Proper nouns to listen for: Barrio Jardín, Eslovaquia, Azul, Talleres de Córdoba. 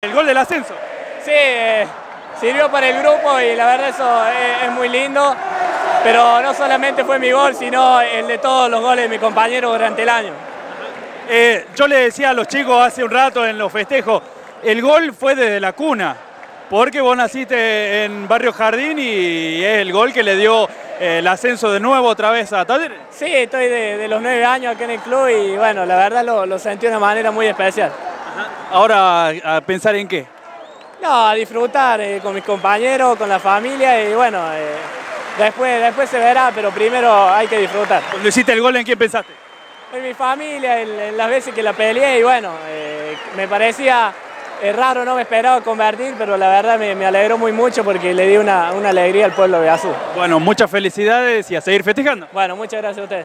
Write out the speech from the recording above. El gol del ascenso. Sí, sirvió para el grupo y la verdad eso es muy lindo, pero no solamente fue mi gol, sino el de todos los goles de mis compañeros durante el año. Yo le decía a los chicos hace un rato en los festejos, el gol fue desde la cuna, porque vos naciste en Barrio Jardín y es el gol que le dio el ascenso de nuevo otra vez a Talleres. Sí, estoy de los 9 años acá en el club y bueno, la verdad lo sentí de una manera muy especial. Ajá. Ahora, ¿a pensar en qué? No, a disfrutar con mis compañeros, con la familia y bueno, después se verá, pero primero hay que disfrutar. Cuando hiciste el gol, ¿en quién pensaste? En mi familia, en las veces que la peleé y bueno, me parecía raro, no me esperaba convertir, pero la verdad me alegró muy mucho porque le di una alegría al pueblo de Azul. Bueno, muchas felicidades y a seguir festejando. Bueno, muchas gracias a ustedes.